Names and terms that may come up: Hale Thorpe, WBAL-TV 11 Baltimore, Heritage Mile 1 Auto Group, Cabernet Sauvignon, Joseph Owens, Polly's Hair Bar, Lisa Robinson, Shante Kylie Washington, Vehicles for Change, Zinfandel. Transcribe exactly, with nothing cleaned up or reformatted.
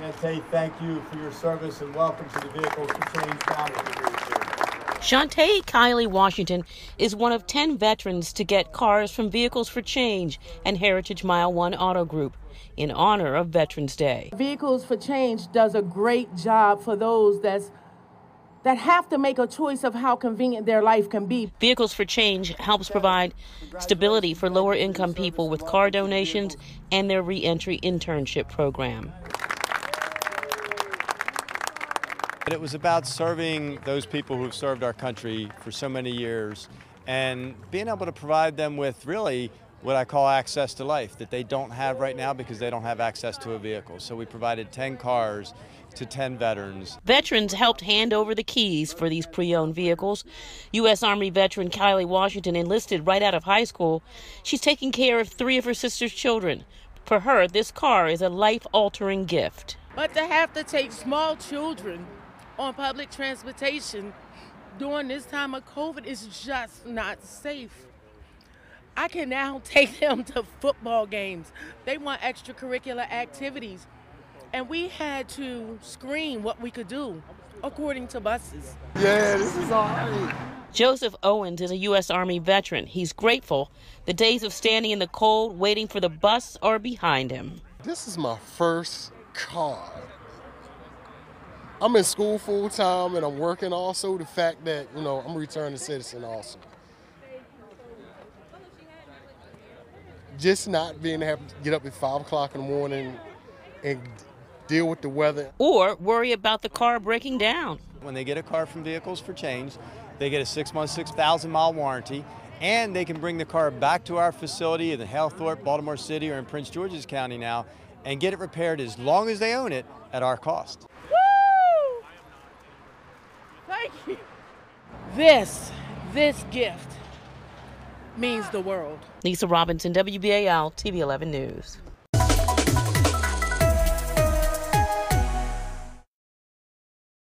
Shante, thank you for your service and welcome to the Vehicles for Change family. Shante Kylie Washington is one of ten veterans to get cars from Vehicles for Change and Heritage Mile one Auto Group in honor of Veterans Day. Vehicles for Change does a great job for those that's that have to make a choice of how convenient their life can be. Vehicles for Change helps provide stability for lower-income people with car donations and their re-entry internship program. But it was about serving those people who've served our country for so many years and being able to provide them with really what I call access to life that they don't have right now because they don't have access to a vehicle. So we provided ten cars to ten veterans. Veterans helped hand over the keys for these pre-owned vehicles. U S Army veteran Kylie Washington enlisted right out of high school. She's taking care of three of her sister's children. For her, this car is a life-altering gift. But to have to take small children on public transportation during this time of COVID is just not safe. I can now take them to football games. They want extracurricular activities. And we had to screen what we could do according to buses. Yeah, this is all right. Joseph Owens is a U S Army veteran. He's grateful the days of standing in the cold waiting for the bus are behind him. This is my first car. I'm in school full time and I'm working also. The fact that, you know, I'm a returning citizen also. Just not being able to get up at five o'clock in the morning and deal with the weather. Or worry about the car breaking down. When they get a car from Vehicles for Change, they get a six-month, six thousand mile warranty, and they can bring the car back to our facility in Hale Thorpe, Baltimore City, or in Prince George's County now, and get it repaired as long as they own it at our cost. Woo! Thank you. This, this gift means the world. Lisa Robinson, W B A L T V eleven News.